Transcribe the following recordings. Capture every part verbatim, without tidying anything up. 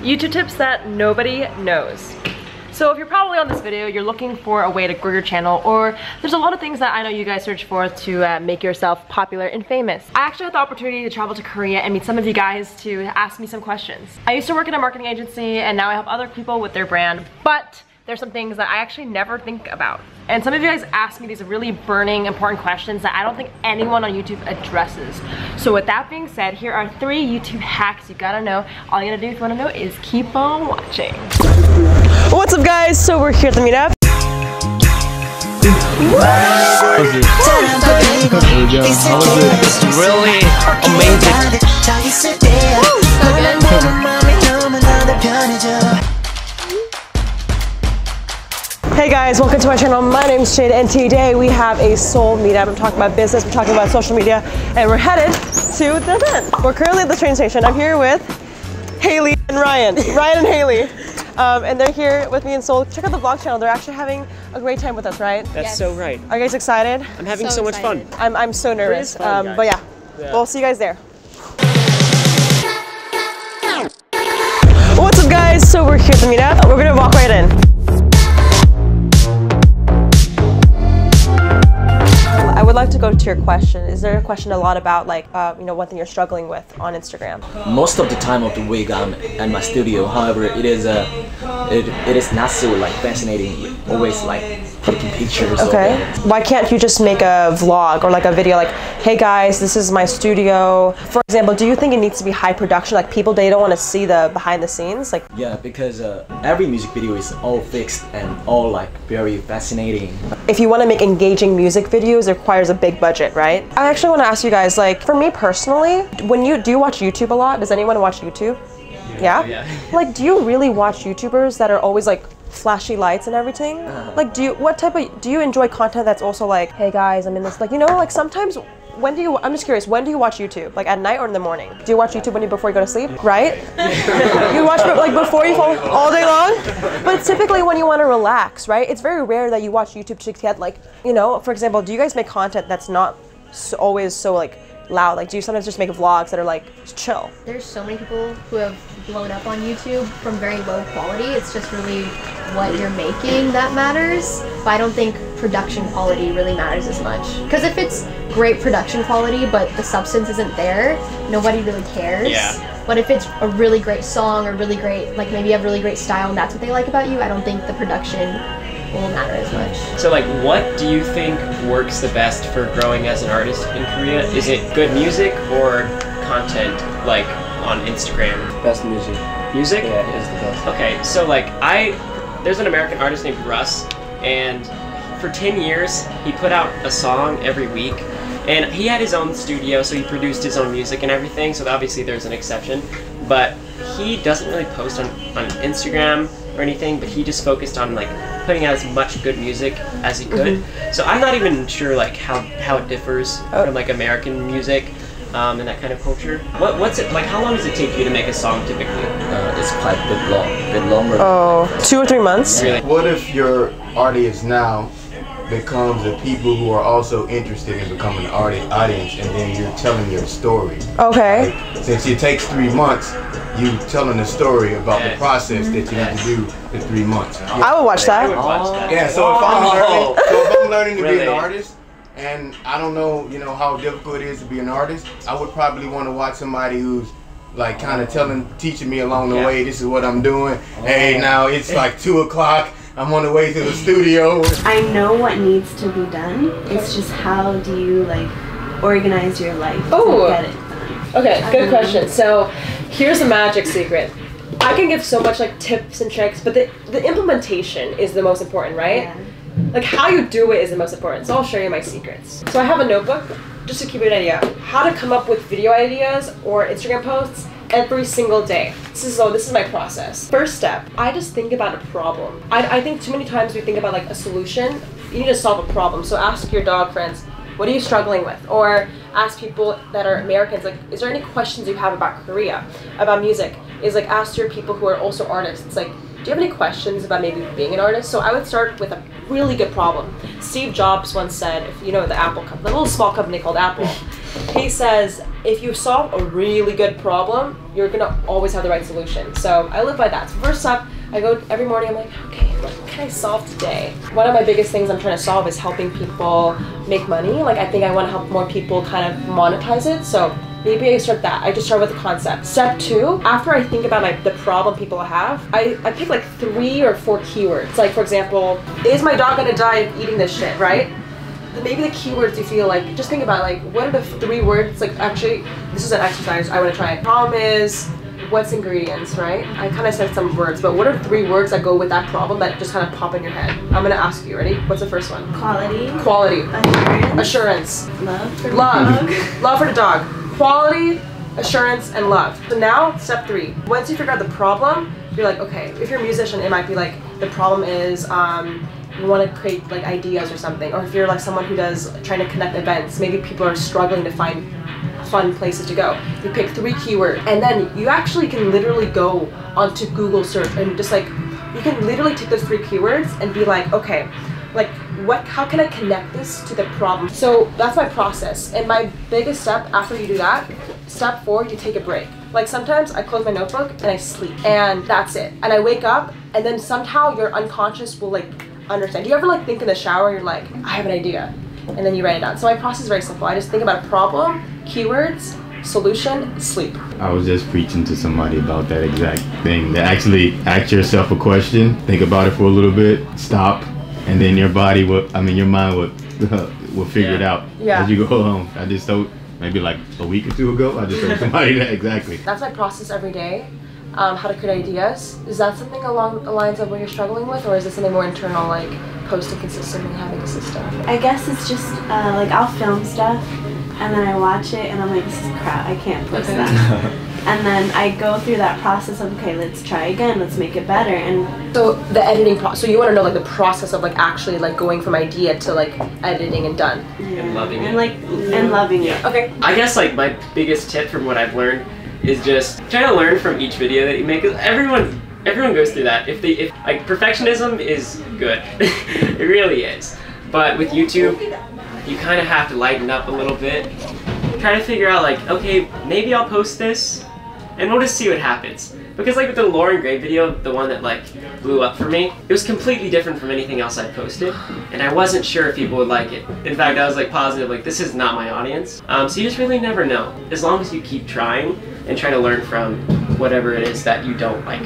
YouTube tips that nobody knows. So if you're probably on this video, you're looking for a way to grow your channel, or there's a lot of things that I know you guys search for to uh, make yourself popular and famous. I actually had the opportunity to travel to Korea and meet some of you guys to ask me some questions. I used to work in a marketing agency and now I help other people with their brand, but there's some things that I actually never think about. And some of you guys ask me these really burning, important questions that I don't think anyone on YouTube addresses. So with that being said, here are three YouTube hacks you gotta know. All you gotta do if you wanna know is keep on watching. What's up guys? So we're here at the meetup. Really amazing. Hey guys, welcome to my channel. My name is Jade and today we have a Seoul meetup. I'm talking about business, we're talking about social media, and we're headed to the event. We're currently at the train station. I'm here with Haley and Ryan. Ryan and Haley. Um, and they're here with me in Seoul. Check out the vlog channel. They're actually having a great time with us, right? That's yes. so right. Are you guys excited? I'm having so, so much fun. I'm, I'm so nervous. Fun, um, but yeah. yeah, we'll see you guys there. What's up guys? So we're here at the meetup. We're gonna walk right in. I would like to go to your question. Is there a question a lot about like, uh, you know, what thing you're struggling with on Instagram? Most of the time of the week I'm at my studio. However, it is a, uh, it, it is not so like fascinating. Always like taking pictures. Okay. Why can't you just make a vlog or like a video like, hey guys, this is my studio. For example, do you think it needs to be high production? Like people, they don't want to see the behind the scenes. Like yeah, because uh, every music video is all fixed and all like very fascinating. If you want to make engaging music videos, they're quite a big budget, right? I actually want to ask you guys, like, for me personally, when you do you watch YouTube a lot? Does anyone watch YouTube? Yeah? yeah? yeah. Like, do you really watch YouTubers that are always like flashy lights and everything? Uh, like, do you, what type of, do you enjoy content that's also like, hey guys, I'm in this, like, you know, like sometimes, when do you, I'm just curious, when do you watch YouTube? Like at night or in the morning? Do you watch YouTube when you, before you go to sleep, right? You watch like before you fall all day long? But it's typically when you want to relax, right? It's very rare that you watch YouTube to get like, you know, for example, do you guys make content that's not so, always so like loud? Like do you sometimes just make vlogs that are like chill? There's so many people who have blown up on YouTube from very low quality. It's just really what you're making that matters. But I don't think production quality really matters as much. Because if it's great production quality, but the substance isn't there, nobody really cares. Yeah. But if it's a really great song or really great, like maybe you have really great style and that's what they like about you, I don't think the production will matter as much. So like, what do you think works the best for growing as an artist in Korea? Is it good music or content like on Instagram? Best music. Music? Yeah, it is the best. Okay, so like I, there's an American artist named Russ and for ten years, he put out a song every week, and he had his own studio, so he produced his own music and everything, so obviously there's an exception, but he doesn't really post on, on Instagram or anything, but he just focused on like putting out as much good music as he could. Mm-hmm. So I'm not even sure like how, how it differs oh. from like American music um, and that kind of culture. What, what's it, like how long does it take you to make a song typically? Uh, it's quite a bit long, a bit longer. Oh, two or three months? Really? What if your audience now becomes the people who are also interested in becoming an audience, and then you're telling your story. Okay. Like, since it takes three months, you telling a story about yes. the process that you yes. need to do in three months. Yeah. I would watch that. Would watch that. Yeah. So if, I'm learning, so if I'm learning to really? be an artist, and I don't know, you know, how difficult it is to be an artist, I would probably want to watch somebody who's like kind of telling, teaching me along the yeah. way. This is what I'm doing. Oh. Hey, now it's like two o'clock. I'm on the way to the studio. I know what needs to be done. It's just how do you like organize your life oh. to get it done. Okay, good um, question. So here's the magic secret. I can give so much like tips and tricks, but the, the implementation is the most important, right? Yeah. Like how you do it is the most important. So I'll show you my secrets. So I have a notebook just to keep you an idea. How to come up with video ideas or Instagram posts every single day. This is so. This is my process. First step, I just think about a problem. I, I think too many times we think about like a solution. You need to solve a problem. So ask your dog friends, what are you struggling with? Or ask people that are Americans, like, is there any questions you have about Korea, about music? Is like ask your people who are also artists. It's like, do you have any questions about maybe being an artist? So I would start with a really good problem. Steve Jobs once said, if you know the Apple company, the little small company called Apple, he says, if you solve a really good problem, you're gonna always have the right solution. So I live by that. So first up, I go every morning, I'm like, okay, what can I solve today? One of my biggest things I'm trying to solve is helping people make money. Like, I think I wanna help more people kind of monetize it. So maybe I start that. I just start with the concept. Step two, after I think about like the problem people have, I, I pick like three or four keywords. Like, for example, is my dog gonna die of eating this shit, right? Maybe the keywords you feel like, just think about like, what are the three words, like actually, this is an exercise I wanna try. Problem is, what's ingredients, right? I kinda said some words, but what are three words that go with that problem that just kinda pop in your head? I'm gonna ask you, ready? What's the first one? Quality. Quality. Assurance. Assurance. Love for love. the dog. Love for the dog. Quality, assurance, and love. So now, step three. Once you figure out the problem, you're like, okay, if you're a musician, it might be like, the problem is, um, you want to create like ideas or something, or if you're like someone who does trying to connect events, maybe people are struggling to find fun places to go. You pick three keywords, and then you actually can literally go onto Google search and just like, you can literally take those three keywords and be like, okay, like what, how can I connect this to the problem? So that's my process. And my biggest step after you do that, step four, you take a break. Like sometimes I close my notebook and I sleep, and that's it. And I wake up, and then somehow your unconscious will like understand. Do you ever like think in the shower, you're like, I have an idea, and then you write it down? So my process is very simple. I just think about a problem, keywords, solution, sleep. I was just preaching to somebody about that exact thing. That actually, ask yourself a question, think about it for a little bit, stop, and then your body will, I mean your mind will, will figure yeah. it out yeah. as you go along. I just told, maybe like a week or two ago, I just told somebody that exactly. That's my process every day. Um, how to create ideas. Is that something along the lines of what you're struggling with, or is it something more internal, like posting consistently, having a system? I guess it's just uh, like I'll film stuff and then I watch it and I'm like, this is crap, I can't post okay. that. And then I go through that process of, okay, let's try again, let's make it better. And so the editing process, so you want to know like the process of like actually like going from idea to like editing and done. Yeah. And loving and, it. Like, yeah. And loving yeah. it. Okay. I guess like my biggest tip from what I've learned is just trying to learn from each video that you make. Everyone, everyone goes through that. If they, if like perfectionism is good, it really is. But with YouTube, you kind of have to lighten up a little bit. Try to figure out like, okay, maybe I'll post this, and we'll just see what happens. Because like with the Lauren Gray video, the one that like blew up for me, it was completely different from anything else I posted, and I wasn't sure if people would like it. In fact, I was like positive, like this is not my audience. Um, so you just really never know. As long as you keep trying, and try to learn from whatever it is that you don't like.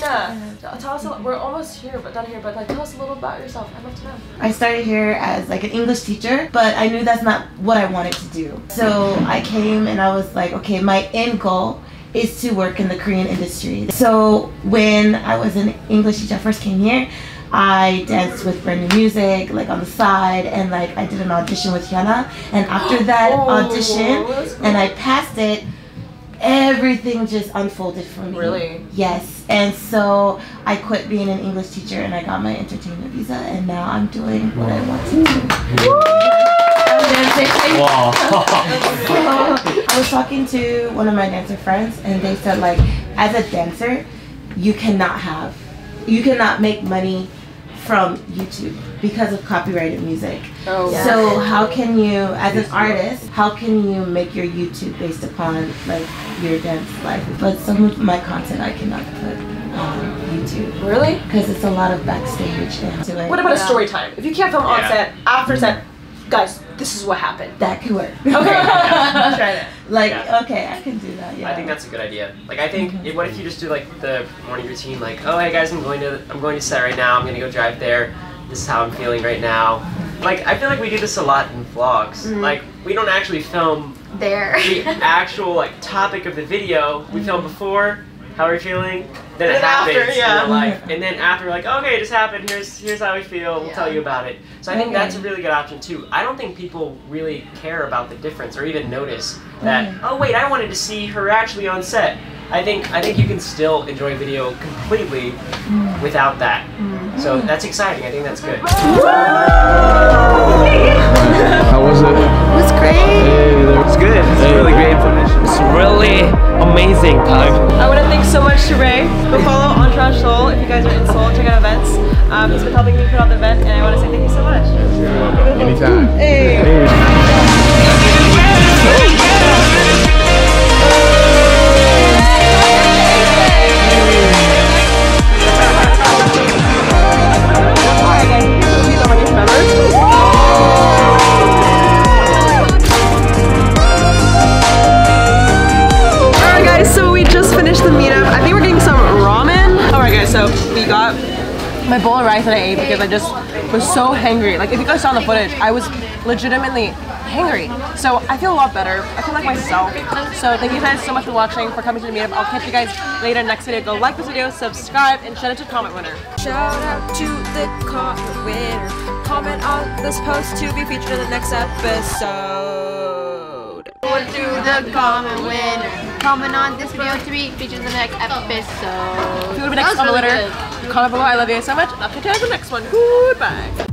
Yeah, tell us, a, we're almost here, but done here, but like, tell us a little about yourself, I'd love to know. I started here as like an English teacher, but I knew that's not what I wanted to do. So I came and I was like, okay, my end goal is to work in the Korean industry. So when I was an English teacher, I first came here, I danced with brand new music, like on the side, and like I did an audition with Hyuna, and after that oh, audition, cool. and I passed it, everything just unfolded for me. Really? Yes. And so I quit being an English teacher and I got my entertainment visa, and now I'm doing what I want to do. Wow. So I was talking to one of my dancer friends and they said like, as a dancer, you cannot have, you cannot make money from YouTube because of copyrighted music. Oh, yeah. So how can you, as an artist, how can you make your YouTube based upon like your dance life? But some of my content I cannot put on YouTube. Really? Because it's a lot of backstage and to it. What about yeah. a story time? If you can't film on yeah. set, after set, guys, this is what happened. That could work. Okay, yeah. Try that. Like, yeah. okay, I can do that. Yeah. I think that's a good idea. Like, I think, mm-hmm. what if you just do like the morning routine? Like, oh, hey guys, I'm going to I'm going to set right now. I'm gonna go drive there. This is how I'm feeling right now. Like, I feel like we do this a lot in vlogs. Mm-hmm. Like, we don't actually film there the actual like topic of the video. We film before. How are we feeling? Then and it happens after, yeah. in real life. And then after we're like, okay, it just happened, here's here's how we feel, we'll yeah. tell you about it. So I think okay. that's a really good option too. I don't think people really care about the difference or even notice that, okay. oh wait, I wanted to see her actually on set. I think I think you can still enjoy video completely mm. without that. Mm. So that's exciting, I think that's good. How was it? It was great. It was good, it's a really great information. It's really amazing time. So much to Ray. Go follow Entourage Seoul if you guys are in Seoul. Check out events. Um, he's been helping me put on the event, and I want to say thank you so much. You're welcome. Anytime. Hey. Hey. we got my bowl of rice that I ate because I just was so hangry. Like, if you guys saw the footage, I was legitimately hangry. So I feel a lot better. I feel like myself. So thank you guys so much for watching, for coming to the meetup. I'll catch you guys later in the next video. Go like this video, subscribe, and shout out to comment winner. Shout out to the comment winner. Comment on this post to be featured in the next episode. Shout out to the comment winner. Comment on this video to be featured in the next episode. If you want to be next on the litter, comment below. I love you guys so much. I'll catch you guys in the next one. Goodbye.